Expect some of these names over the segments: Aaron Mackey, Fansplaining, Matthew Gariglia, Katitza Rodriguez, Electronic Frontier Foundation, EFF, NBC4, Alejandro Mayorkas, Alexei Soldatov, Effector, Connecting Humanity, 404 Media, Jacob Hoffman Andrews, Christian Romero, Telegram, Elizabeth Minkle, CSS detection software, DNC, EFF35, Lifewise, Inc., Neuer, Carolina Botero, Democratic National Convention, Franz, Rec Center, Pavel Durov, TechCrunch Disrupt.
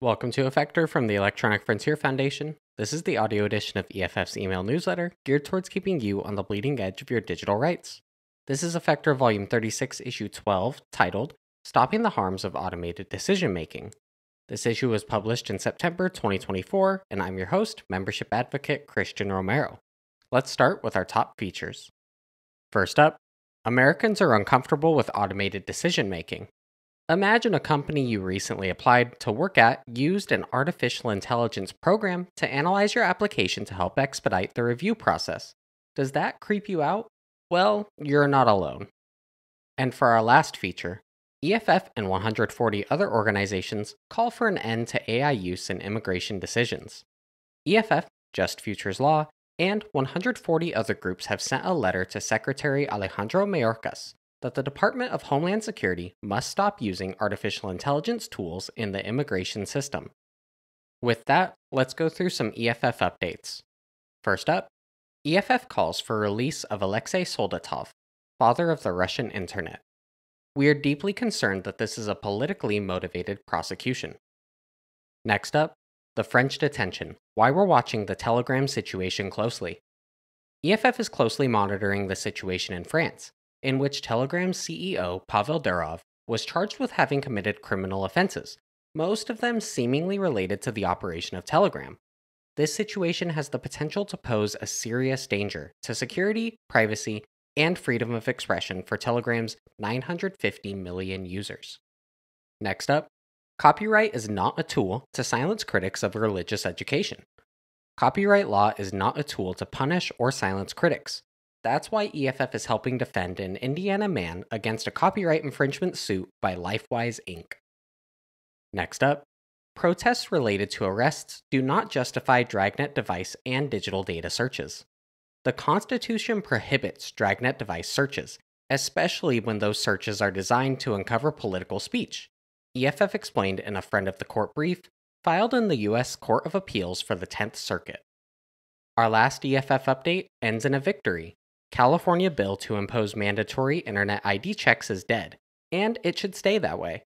Welcome to Effector from the Electronic Frontier Foundation. This is the audio edition of EFF's email newsletter geared towards keeping you on the bleeding edge of your digital rights. This is Effector Volume 36, Issue 12, titled, Stopping the Harms of Automated Decision Making. This issue was published in September 2024, and I'm your host, Membership Advocate Christian Romero. Let's start with our top features. First up, Americans are uncomfortable with automated decision making. Imagine a company you recently applied to work at used an artificial intelligence program to analyze your application to help expedite the review process. Does that creep you out? Well, you're not alone. And for our last feature, EFF and 140 other organizations call for an end to AI use in immigration decisions. EFF, Just Futures Law, and 140 other groups have sent a letter to Secretary Alejandro Mayorkas that the Department of Homeland Security must stop using artificial intelligence tools in the immigration system. With that, let's go through some EFF updates. First up, EFF calls for release of Alexei Soldatov, father of the Russian internet. We are deeply concerned that this is a politically motivated prosecution. Next up, the French detention, why we're watching the Telegram situation closely. EFF is closely monitoring the situation in France, in which Telegram CEO Pavel Durov was charged with having committed criminal offenses, most of them seemingly related to the operation of Telegram. This situation has the potential to pose a serious danger to security, privacy, and freedom of expression for Telegram's 950 million users. Next up, copyright is not a tool to silence critics of religious education. Copyright law is not a tool to punish or silence critics. That's why EFF is helping defend an Indiana man against a copyright infringement suit by Lifewise, Inc. Next up, protests related to arrests do not justify Dragnet device and digital data searches. The Constitution prohibits Dragnet device searches, especially when those searches are designed to uncover political speech, EFF explained in a Friend of the Court brief filed in the U.S. Court of Appeals for the 10th Circuit. Our last EFF update ends in a victory. California bill to impose mandatory internet ID checks is dead, and it should stay that way.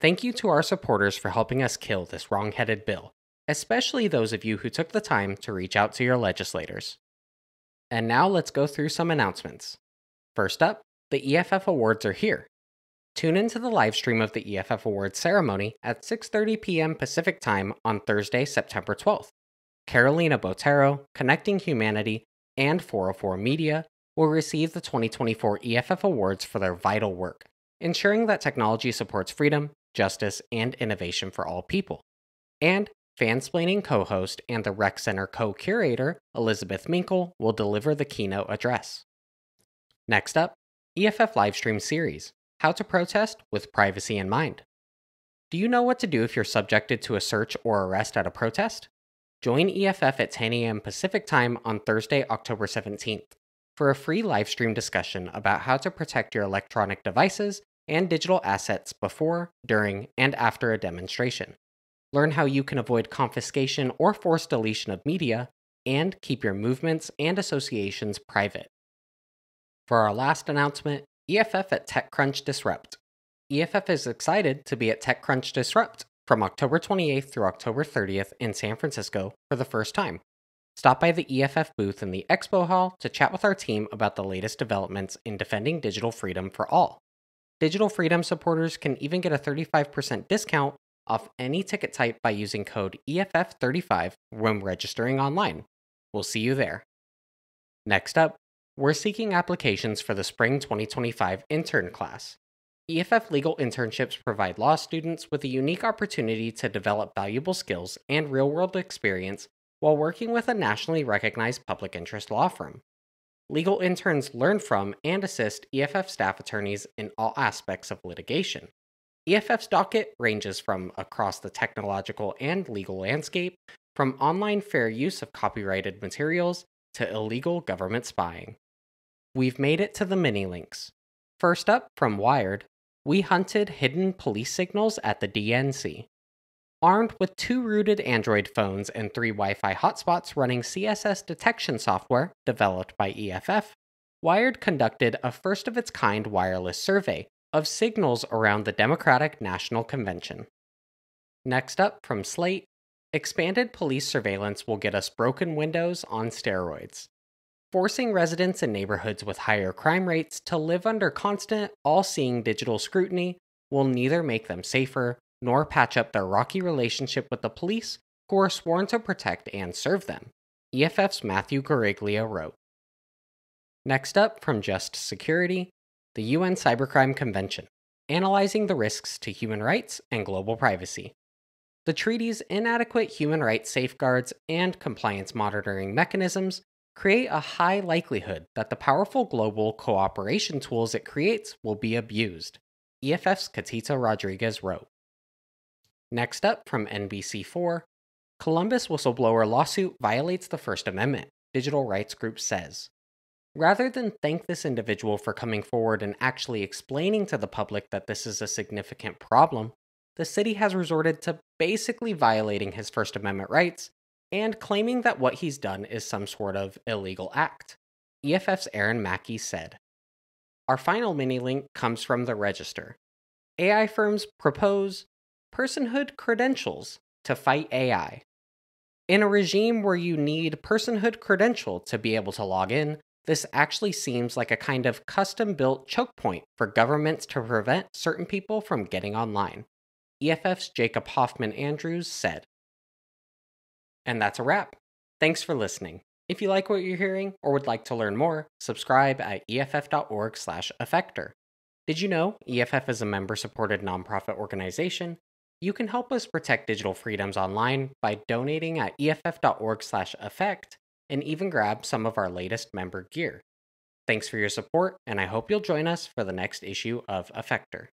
Thank you to our supporters for helping us kill this wrong-headed bill, especially those of you who took the time to reach out to your legislators. And now let's go through some announcements. First up, the EFF Awards are here. Tune into the live stream of the EFF Awards ceremony at 6:30 p.m. Pacific Time on Thursday, September 12th. Carolina Botero, Connecting Humanity, and 404 Media will receive the 2024 EFF Awards for their vital work, ensuring that technology supports freedom, justice, and innovation for all people. And Fansplaining co-host and the Rec Center co-curator, Elizabeth Minkle, will deliver the keynote address. Next up, EFF Livestream Series, How to Protest with Privacy in Mind. Do you know what to do if you're subjected to a search or arrest at a protest? Join EFF at 10 a.m. Pacific Time on Thursday, October 17th, for a free livestream discussion about how to protect your electronic devices and digital assets before, during, and after a demonstration. Learn how you can avoid confiscation or forced deletion of media, and keep your movements and associations private. For our last announcement, EFF at TechCrunch Disrupt. EFF is excited to be at TechCrunch Disrupt from October 28th through October 30th in San Francisco for the first time. Stop by the EFF booth in the Expo Hall to chat with our team about the latest developments in defending digital freedom for all. Digital freedom supporters can even get a 35% discount off any ticket type by using code EFF35 when registering online. We'll see you there. Next up, we're seeking applications for the Spring 2025 intern class. EFF Legal Internships provide law students with a unique opportunity to develop valuable skills and real-world experience while working with a nationally recognized public interest law firm. Legal interns learn from and assist EFF staff attorneys in all aspects of litigation. EFF's docket ranges from across the technological and legal landscape, from online fair use of copyrighted materials to illegal government spying. We've made it to the mini-links. First up, from Wired, we hunted hidden police signals at the DNC. Armed with two rooted Android phones and three Wi-Fi hotspots running CSS detection software developed by EFF, Wired conducted a first-of-its-kind wireless survey of signals around the Democratic National Convention. Next up from Slate, expanded police surveillance will get us broken windows on steroids, forcing residents in neighborhoods with higher crime rates to live under constant, all-seeing digital scrutiny will neither make them safer nor patch up their rocky relationship with the police, who are sworn to protect and serve them, EFF's Matthew Gariglia wrote. Next up from Just Security, the UN Cybercrime Convention, analyzing the risks to human rights and global privacy. The treaty's inadequate human rights safeguards and compliance monitoring mechanisms create a high likelihood that the powerful global cooperation tools it creates will be abused, EFF's Katitza Rodriguez wrote. Next up from NBC4, Columbus whistleblower lawsuit violates the First Amendment, digital rights group says. Rather than thank this individual for coming forward and actually explaining to the public that this is a significant problem, the city has resorted to basically violating his First Amendment rights and claiming that what he's done is some sort of illegal act, EFF's Aaron Mackey said. Our final mini-link comes from the Register. AI firms propose personhood credentials to fight AI. In a regime where you need personhood credential to be able to log in, this actually seems like a kind of custom-built choke point for governments to prevent certain people from getting online, EFF's Jacob Hoffman Andrews said. And that's a wrap. Thanks for listening. If you like what you're hearing or would like to learn more, subscribe at EFF.org/Effector. Did you know EFF is a member-supported nonprofit organization? You can help us protect digital freedoms online by donating at EFF.org/Effect and even grab some of our latest member gear. Thanks for your support, and I hope you'll join us for the next issue of Effector.